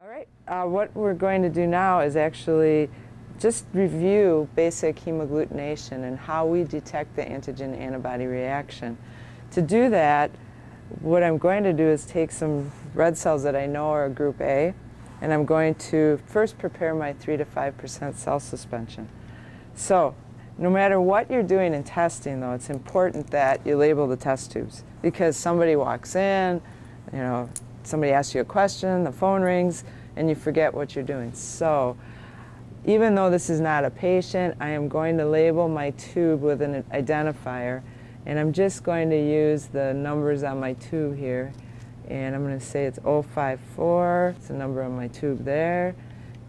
All right, what we're going to do now is actually just review basic hemagglutination and how we detect the antigen-antibody reaction. To do that, what I'm going to do is take some red cells that I know are group A, and I'm going to first prepare my 3 to 5% cell suspension. So, no matter what you're doing in testing, though, it's important that you label the test tubes, because somebody walks in, you know, somebody asks you a question, the phone rings, and you forget what you're doing. So even though this is not a patient, I am going to label my tube with an identifier, and I'm just going to use the numbers on my tube here, and I'm going to say it's 054, it's the number on my tube there,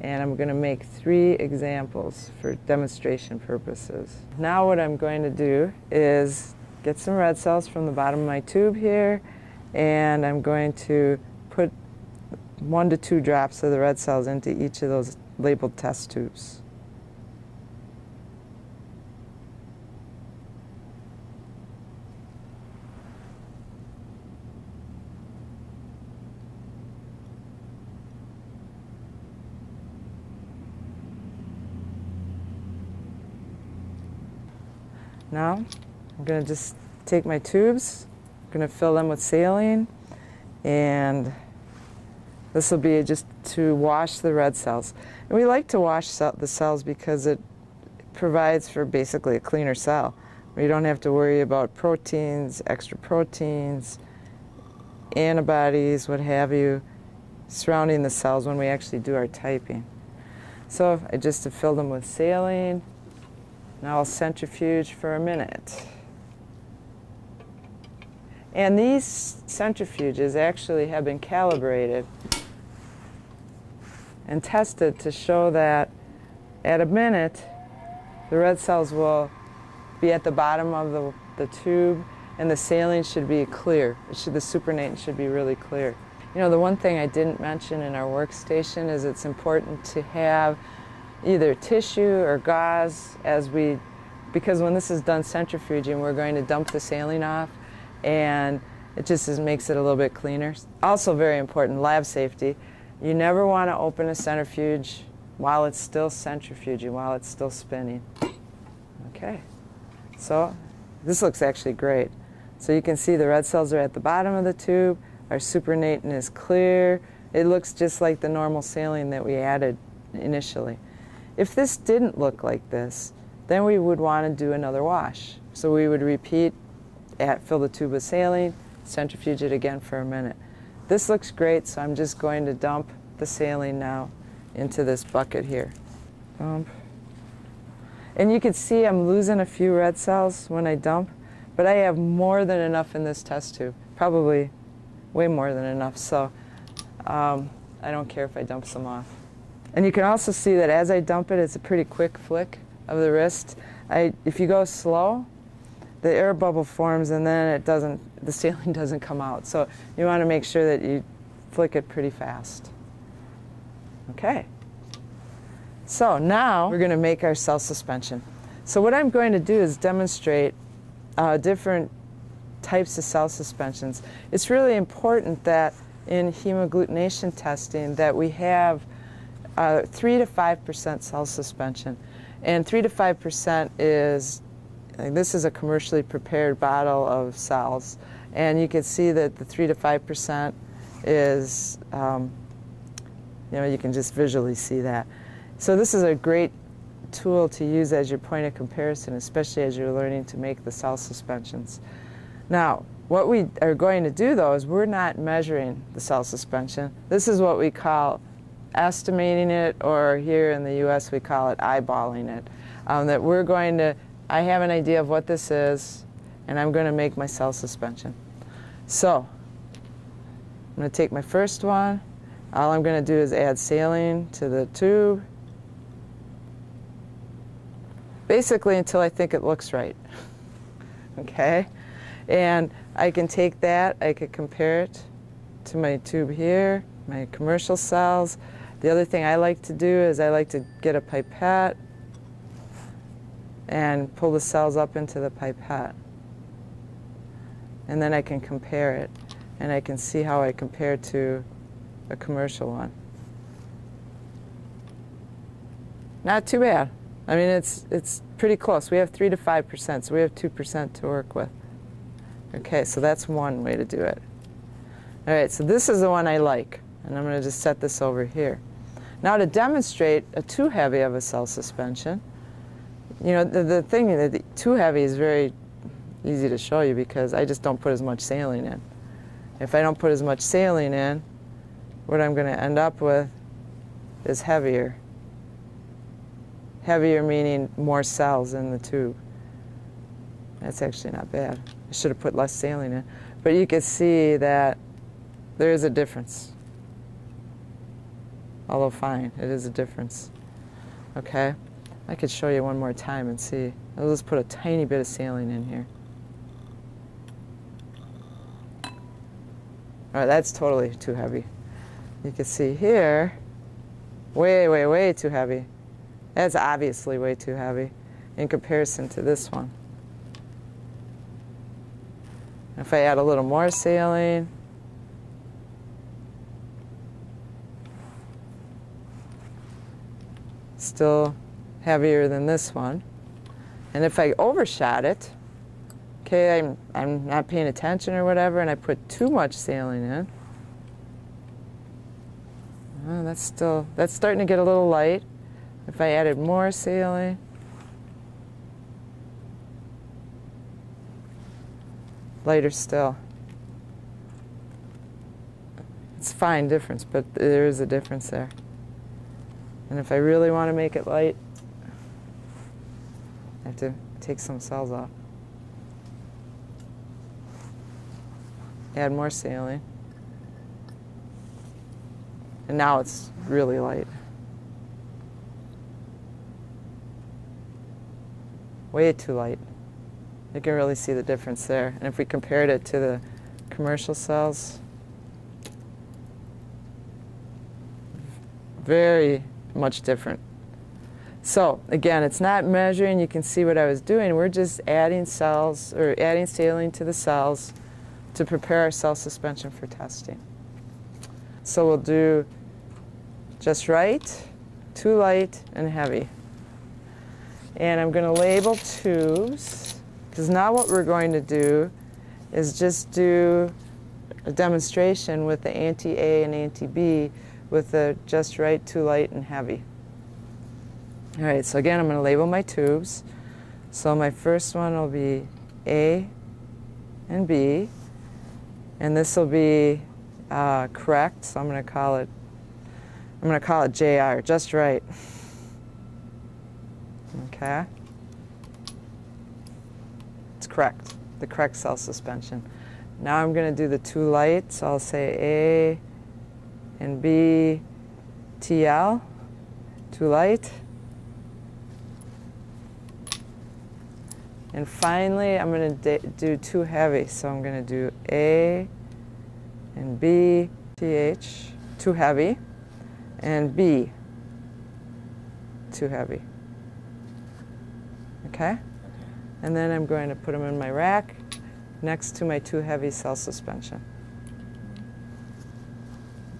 and I'm going to make 3 examples for demonstration purposes. Now what I'm going to do is get some red cells from the bottom of my tube here, and I'm going to put 1 to 2 drops of the red cells into each of those labeled test tubes. Now I'm going to just take my tubes, I'm going to fill them with saline, and this will be just to wash the red cells. And we like to wash the cells because it provides for basically a cleaner cell. We don't have to worry about proteins, extra proteins, antibodies, what have you, surrounding the cells when we actually do our typing. So I just have filled them with saline. Now I'll centrifuge for a minute. And these centrifuges actually have been calibrated and tested to show that at a minute, the red cells will be at the bottom of the tube, and the saline should be clear. The supernatant should be really clear. You know, the one thing I didn't mention in our workstation is it's important to have either tissue or gauze because when this is done centrifuging, we're going to dump the saline off, and it just makes it a little bit cleaner. Also very important, lab safety. You never want to open a centrifuge while it's still centrifuging, while it's still spinning. Okay, so this looks actually great. So you can see the red cells are at the bottom of the tube, our supernatant is clear, it looks just like the normal saline that we added initially. If this didn't look like this, then we would want to do another wash. So we would repeat, fill the tube with saline, centrifuge it again for a minute. This looks great, so I'm just going to dump the saline now into this bucket here. Dump. And you can see I'm losing a few red cells when I dump, but I have more than enough in this test tube, probably way more than enough, so I don't care if I dump some off. And you can also see that as I dump it, it's a pretty quick flick of the wrist. If you go slow, the air bubble forms, and then the saline doesn't come out. So you want to make sure that you flick it pretty fast. Okay. So now we're going to make our cell suspension. So what I'm going to do is demonstrate different types of cell suspensions. It's really important that in hemagglutination testing that we have 3 to 5% cell suspension, and 3 to 5% is, this is a commercially prepared bottle of cells, and you can see that the 3 to 5% is, you know, you can just visually see that. So this is a great tool to use as your point of comparison, especially as you're learning to make the cell suspensions. Now, what we are going to do, though, is we're not measuring the cell suspension. This is what we call estimating it, or here in the U.S. we call it eyeballing it. That we're going to, I have an idea of what this is, and I'm going to make my cell suspension. So I'm going to take my first one. All I'm going to do is add saline to the tube, basically until I think it looks right. Okay? And I can take that, I could compare it to my tube here, my commercial cells. The other thing I like to do is I like to get a pipette and pull the cells up into the pipette. And then I can compare it, and I can see how I compare to a commercial one. Not too bad. I mean, it's pretty close. We have 3 to 5%, so we have 2% to work with. Okay, so that's one way to do it. All right, so this is the one I like, and I'm going to just set this over here. Now to demonstrate a too heavy of a cell suspension, you know, the thing that too heavy is very easy to show you because I just don't put as much saline in. If I don't put as much saline in, what I'm going to end up with is heavier. Heavier meaning more cells in the tube. That's actually not bad. I should have put less saline in. But you can see that there is a difference. Although fine, it is a difference. Okay? I could show you one more time and see. I'll just put a tiny bit of saline in here. All right, that's totally too heavy. You can see here, way, way, way too heavy. That's obviously way too heavy in comparison to this one. If I add a little more saline, still heavier than this one. And if I overshot it, okay, I'm not paying attention or whatever, and I put too much saline in. Oh, that's starting to get a little light. If I added more saline, lighter still. It's a fine difference, but there is a difference there. And if I really want to make it light, I have to take some cells off. Add more saline. And now it's really light. Way too light. You can really see the difference there. And if we compared it to the commercial cells, very much different. So again, it's not measuring. You can see what I was doing. We're just adding cells or adding saline to the cells to prepare our cell suspension for testing. So we'll do just right, too light, and heavy. And I'm going to label tubes, because now what we're going to do is just do a demonstration with the anti-A and anti-B with the just right, too light, and heavy. All right, so again, I'm going to label my tubes. So my first one will be A and B, and this will be correct, so I'm going to call it JR, just right. Okay. It's correct, the correct cell suspension. Now I'm going to do the too light, so I'll say A and B, TL, too light. And finally, I'm going to do too heavy, so I'm going to do A and B, TH, too heavy, and B, too heavy. Okay? And then I'm going to put them in my rack next to my too heavy cell suspension.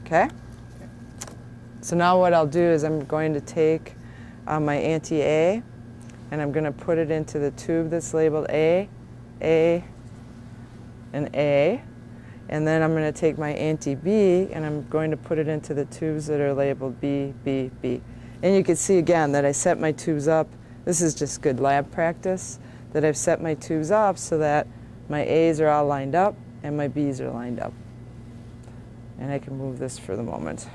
Okay? So now what I'll do is I'm going to take my anti-A and I'm going to put it into the tube that's labeled A, and A. And then I'm going to take my anti-B and I'm going to put it into the tubes that are labeled B, B, B. And you can see again that I set my tubes up. This is just good lab practice, that I've set my tubes up so that my A's are all lined up and my B's are lined up. And I can move this for the moment.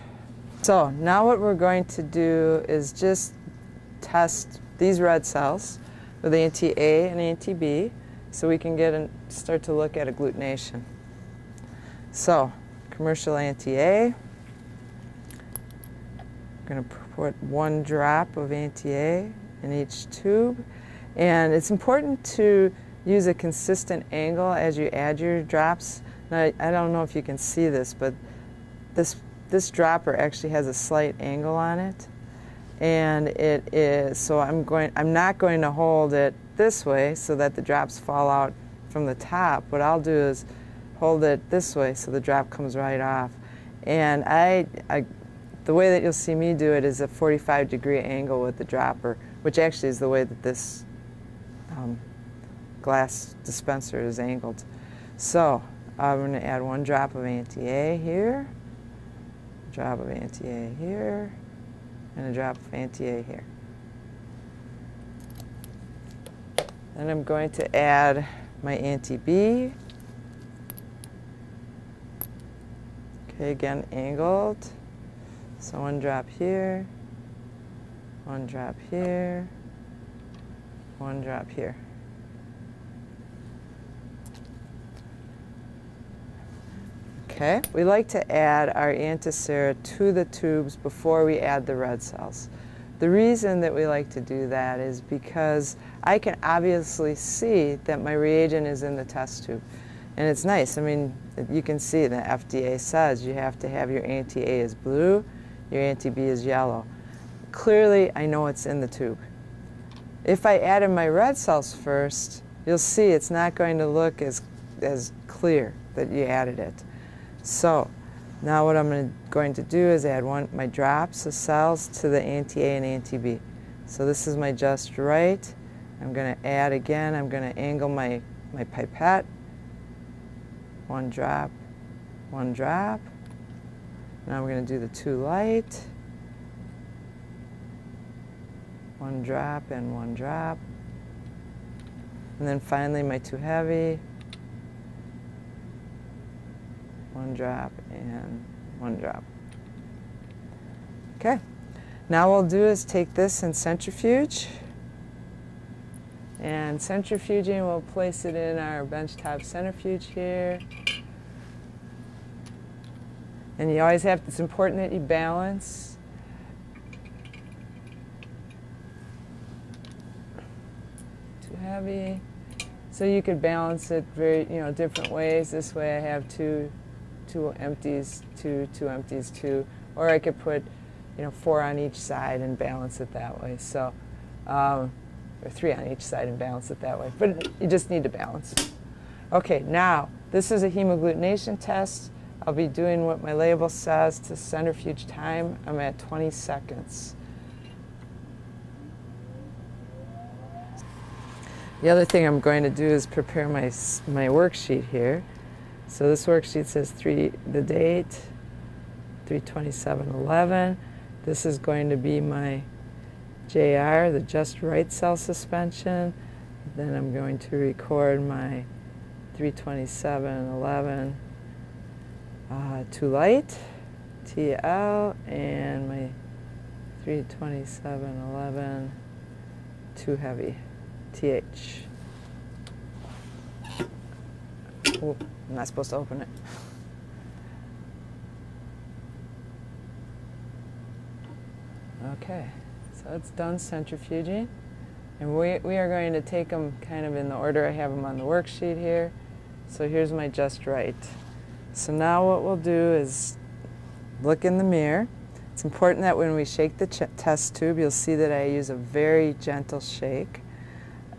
So now what we're going to do is just test these red cells with anti-A and anti-B so we can get and start to look at agglutination. So commercial anti-A, I'm going to put one drop of anti-A in each tube, and it's important to use a consistent angle as you add your drops. Now, I don't know if you can see this, but this dropper actually has a slight angle on it, and it is so I'm not going to hold it this way so that the drops fall out from the top. What I'll do is hold it this way so the drop comes right off, and I The way that you'll see me do it is a 45-degree angle with the dropper, which actually is the way that this glass dispenser is angled. So I'm going to add one drop of anti-A here, a drop of anti-A here, and a drop of anti-A here. Then I'm going to add my anti-B. Okay, again, angled. So one drop here, one drop here, one drop here. Okay, we like to add our antisera to the tubes before we add the red cells. The reason that we like to do that is because I can obviously see that my reagent is in the test tube. And it's nice. I mean, you can see the FDA says you have to have your anti-A is blue, your anti-B is yellow. Clearly, I know it's in the tube. If I added my red cells first, you'll see it's not going to look as clear that you added it. So now what I'm going to do is add my drops of cells to the anti-A and anti-B. So this is my just right. I'm going to add again. I'm going to angle my pipette. One drop, one drop. Now we're going to do the two light. One drop and one drop. And then finally my two heavy. One drop and one drop. Okay, now what we'll do is take this and centrifuge. And centrifuging, we'll place it in our benchtop centrifuge here. And you always have, it's important that you balance. Too heavy. So you could balance it different ways. This way I have two empties, two empties, two, or I could put, four on each side and balance it that way. So, or three on each side and balance it that way. But you just need to balance. Okay, now this is a hemagglutination test. I'll be doing what my label says to centrifuge time. I'm at 20 seconds. The other thing I'm going to do is prepare my worksheet here. So this worksheet says the date, 3/27/11. This is going to be my JR, the just right cell suspension. Then I'm going to record my 3/27/11 to light, TL, and my 3/27/11 to heavy, TH. Ooh, I'm not supposed to open it. Okay, so it's done centrifuging. And we are going to take them kind of in the order I have them on the worksheet here. So here's my just right. So now what we'll do is look in the mirror. It's important that when we shake the test tube, you'll see that I use a very gentle shake.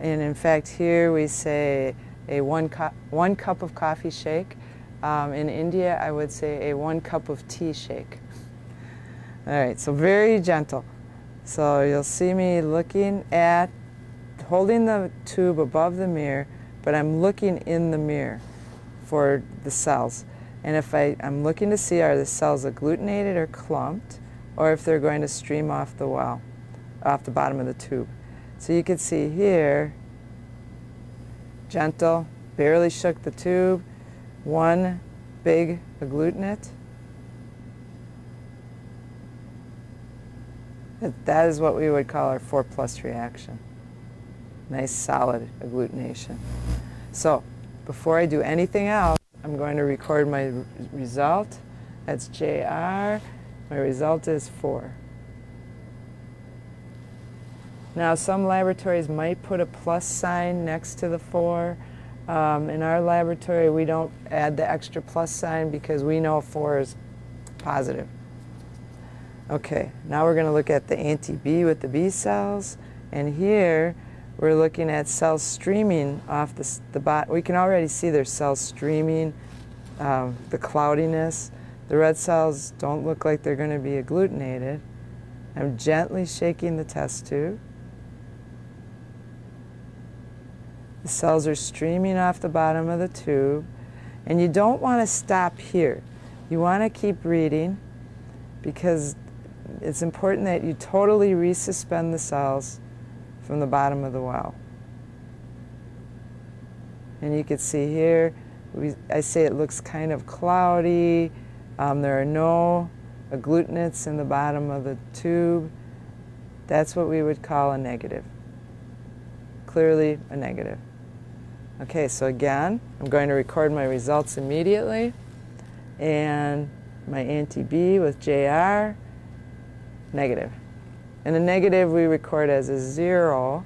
And in fact, here we say a one cup of coffee shake. In India, I would say a 1 cup of tea shake. All right, so very gentle. So you'll see me looking at, holding the tube above the mirror, but I'm looking in the mirror for the cells. And if I'm looking to see are the cells agglutinated or clumped, or if they're going to stream off the well, off the bottom of the tube. So you can see here, gentle, barely shook the tube, one big agglutinate. That is what we would call our 4+ reaction. Nice solid agglutination. So before I do anything else, I'm going to record my result. That's JR. My result is 4. Now, some laboratories might put a plus sign next to the 4. In our laboratory, we don't add the extra plus sign because we know 4 is positive. Okay, now we're going to look at the anti-B with the B cells. And here, we're looking at cells streaming off the bottom. We can already see their cells streaming, the cloudiness. The red cells don't look like they're going to be agglutinated. I'm gently shaking the test tube. The cells are streaming off the bottom of the tube. And you don't want to stop here. You want to keep reading because it's important that you totally resuspend the cells from the bottom of the well. And you can see here, I say it looks kind of cloudy. There are no agglutinates in the bottom of the tube. That's what we would call a negative. Clearly a negative. Okay, so again, I'm going to record my results immediately. And my anti-B with JR, negative. And a negative we record as a 0.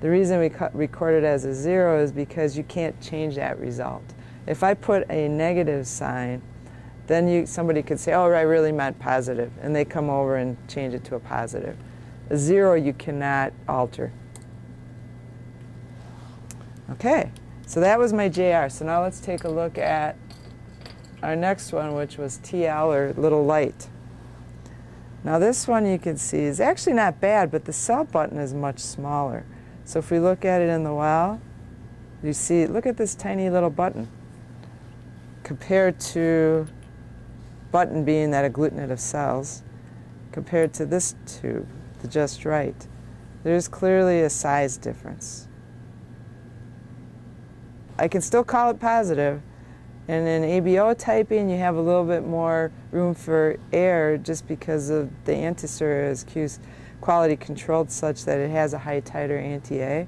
The reason we record it as a 0 is because you can't change that result. If I put a negative sign, then somebody could say, oh, I really meant positive, and they come over and change it to a positive. A 0 you cannot alter. Okay, so that was my JR. So now let's take a look at our next one, which was TL, or little light. Now this one you can see is actually not bad, but the cell button is much smaller. So if we look at it in the well, you see, look at this tiny little button compared to button being that agglutinate of cells, compared to this tube, the just right. There's clearly a size difference. I can still call it positive, and in ABO typing you have a little bit more room for error just because of the antisera is quality controlled such that it has a high titer anti-A.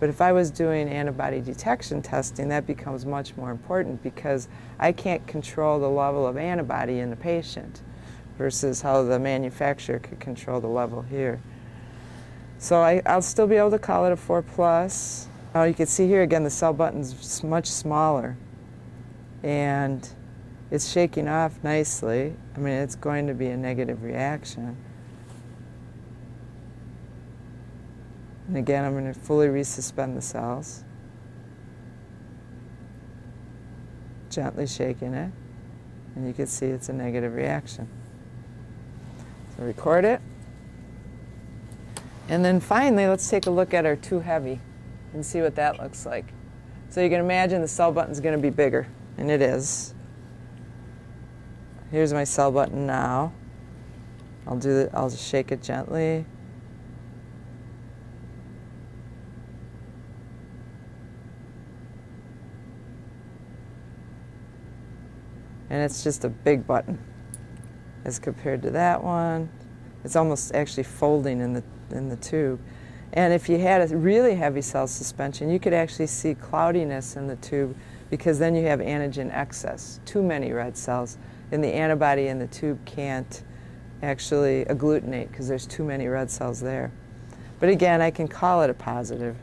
But if I was doing antibody detection testing, that becomes much more important because I can't control the level of antibody in the patient versus how the manufacturer could control the level here. So I'll still be able to call it a 4+. Oh, you can see here again the cell button's much smaller and it's shaking off nicely. I mean, it's going to be a negative reaction. And again, I'm going to fully resuspend the cells, gently shaking it, and you can see it's a negative reaction. So record it. And then finally, let's take a look at our too heavy and see what that looks like. So you can imagine the cell button's going to be bigger, and it is. Here's my cell button now. I'll just shake it gently. And it's just a big button as compared to that one. It's almost actually folding in the tube. And if you had a really heavy cell suspension, you could actually see cloudiness in the tube because then you have antigen excess, too many red cells, and the antibody in the tube can't actually agglutinate because there's too many red cells there. But again, I can call it a positive.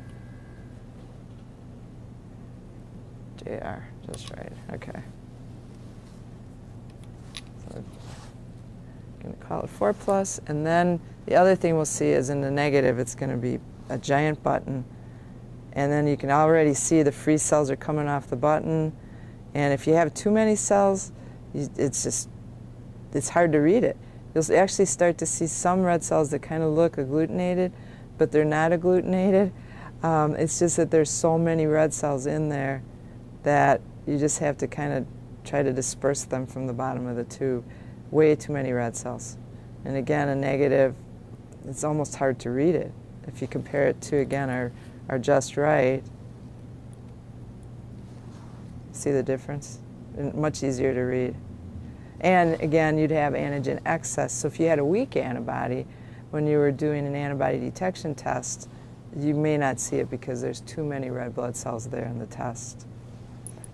JR, just right, okay. I'm going to call it 4+, and then the other thing we'll see is in the negative it's going to be a giant button, and then you can already see the free cells are coming off the button, and if you have too many cells, it's hard to read it. You'll actually start to see some red cells that kind of look agglutinated, but they're not agglutinated. It's just that there's so many red cells in there that you just have to kind of try to disperse them from the bottom of the tube. Way too many red cells. And again, a negative, it's almost hard to read it. If you compare it to, again, our just right, see the difference? Much easier to read. And again, you'd have antigen excess. So if you had a weak antibody, when you were doing an antibody detection test, you may not see it because there's too many red blood cells there in the test.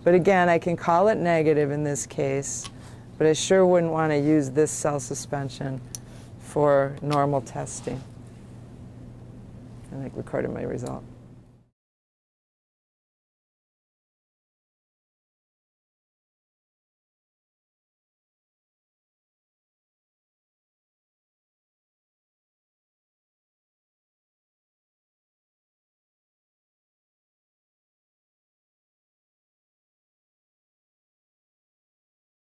But again, I can call it negative in this case, but I sure wouldn't want to use this cell suspension for normal testing. And I recorded my result.